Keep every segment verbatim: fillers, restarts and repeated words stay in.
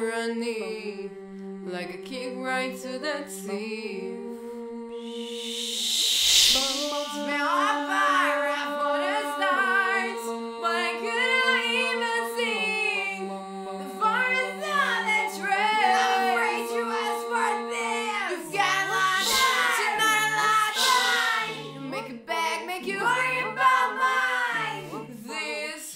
irony, like a kick right to the teeth. Smell my fire out for the stars, but I couldn't even see the forest on the trail. I'm afraid you asked for this. You've got a lot of time, you're not a lot of time. Make it back, make you worry about mine. This.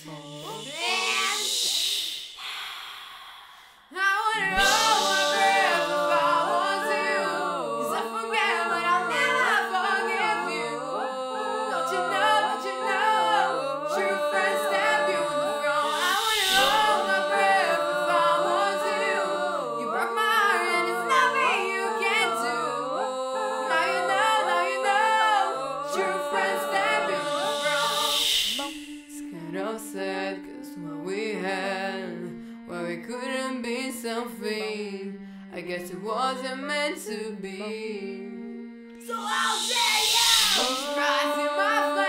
Sad, cause what we had, well, we couldn't be something. I guess it wasn't meant to be. So I'll say yes. Rise in my face.